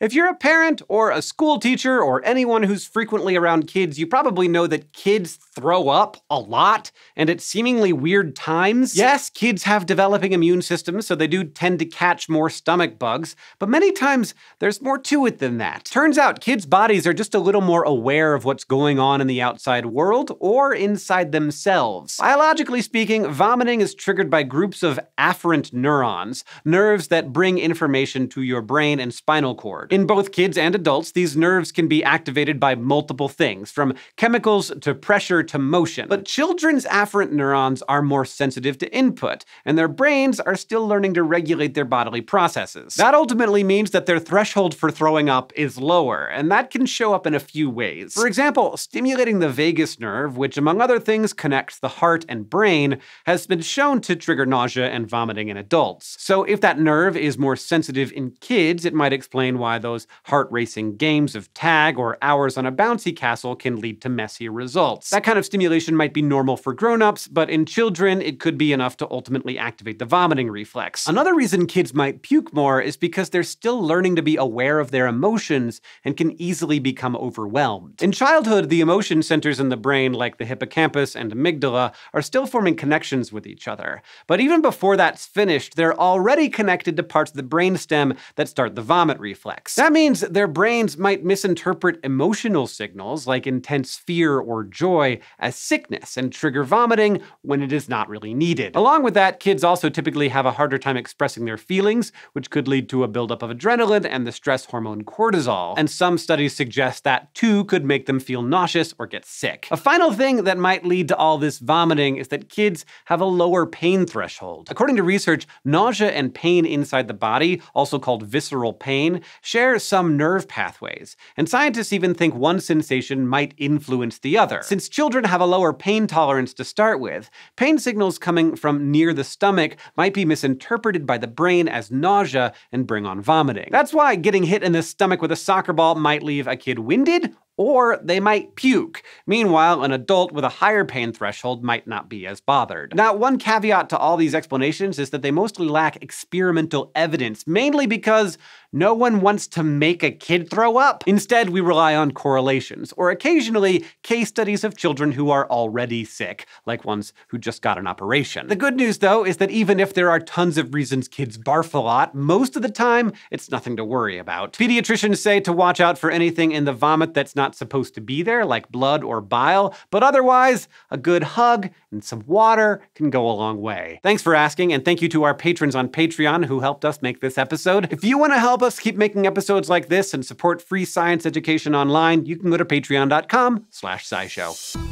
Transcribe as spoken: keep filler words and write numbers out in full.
If you're a parent or a school teacher or anyone who's frequently around kids, you probably know that kids throw up a lot and at seemingly weird times. Yes, kids have developing immune systems, so they do tend to catch more stomach bugs, but many times there's more to it than that. Turns out kids' bodies are just a little more aware of what's going on in the outside world or inside themselves. Biologically speaking, vomiting is triggered by groups of afferent neurons, nerves that bring information to your brain and spinal cord. In both kids and adults, these nerves can be activated by multiple things, from chemicals to pressure to motion. But children's afferent neurons are more sensitive to input, and their brains are still learning to regulate their bodily processes. That ultimately means that their threshold for throwing up is lower, and that can show up in a few ways. For example, stimulating the vagus nerve, which among other things connects the heart and brain, has been shown to trigger nausea and vomiting in adults. So if that nerve is more sensitive in kids, it might explain why those heart-racing games of tag or hours on a bouncy castle can lead to messy results. That kind of stimulation might be normal for grown-ups, but in children, it could be enough to ultimately activate the vomiting reflex. Another reason kids might puke more is because they're still learning to be aware of their emotions and can easily become overwhelmed. In childhood, the emotion centers in the brain, like the hippocampus and amygdala, are still forming connections with each other. But even before that's finished, they're already connected to parts of the brainstem that start the vomit reflex. That means their brains might misinterpret emotional signals, like intense fear or joy, as sickness and trigger vomiting when it is not really needed. Along with that, kids also typically have a harder time expressing their feelings, which could lead to a buildup of adrenaline and the stress hormone cortisol. And some studies suggest that too could make them feel nauseous or get sick. A final thing that might lead to all this vomiting is that kids have a lower pain threshold. According to research, nausea and pain inside the body, also called visceral pain, share share some nerve pathways, and scientists even think one sensation might influence the other. Since children have a lower pain tolerance to start with, pain signals coming from near the stomach might be misinterpreted by the brain as nausea and bring on vomiting. That's why getting hit in the stomach with a soccer ball might leave a kid winded, or they might puke. Meanwhile, an adult with a higher pain threshold might not be as bothered. Now, one caveat to all these explanations is that they mostly lack experimental evidence, mainly because no one wants to make a kid throw up. Instead, we rely on correlations, or occasionally case studies of children who are already sick, like ones who just got an operation. The good news, though, is that even if there are tons of reasons kids barf a lot, most of the time, it's nothing to worry about. Pediatricians say to watch out for anything in the vomit that's not supposed to be there, like blood or bile, but otherwise, a good hug and some water can go a long way. Thanks for asking, and thank you to our patrons on Patreon who helped us make this episode. If you want to help us keep making episodes like this and support free science education online, you can go to patreon dot com slash scishow.